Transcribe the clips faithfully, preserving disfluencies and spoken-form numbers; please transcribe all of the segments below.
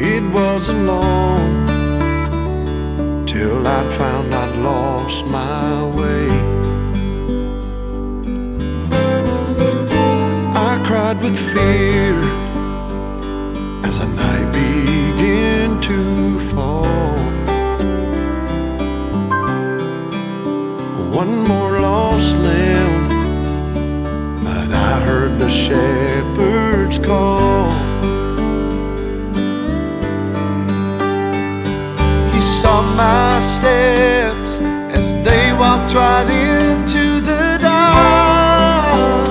It wasn't long till I'd found I'd lost my way. I cried with fear as the night began to fall. One more lost lamb, but I heard the shepherd's call. Saw my steps as they walked right into the dark.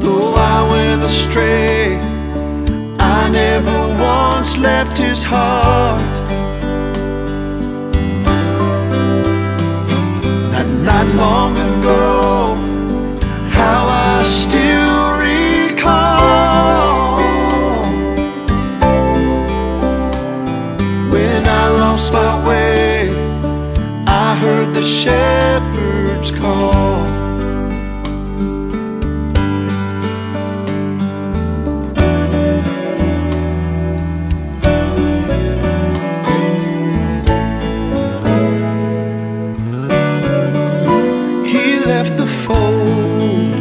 Though I went astray, I never once left his heart. That night long ago, how I still recall. My way, I heard the shepherd's call. He left the fold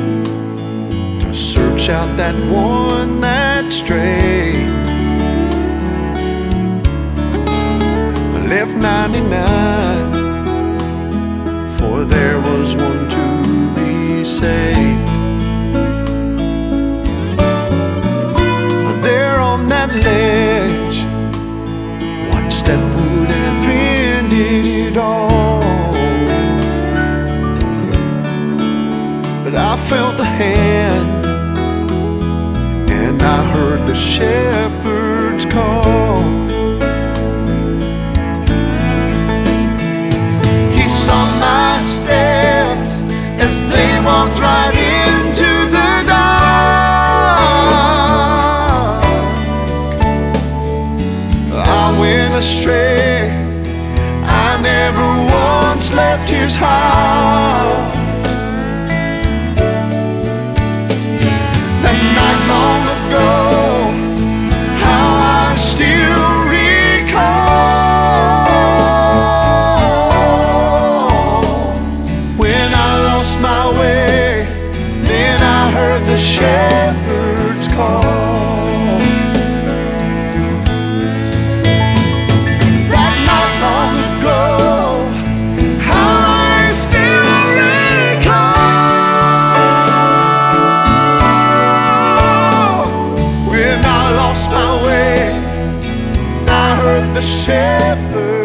to search out that one that strayed. Left ninety-nine, for there was one to be saved. There on that ledge, one step would have ended it all. But I felt the hand, and I heard the shepherd's call. Right into the dark, I went astray. I never once left his heart. That night long ago, how I still recall. When I lost my way, the shepherd's call. That night long ago, how I still recall. When I lost my way, I heard the shepherd.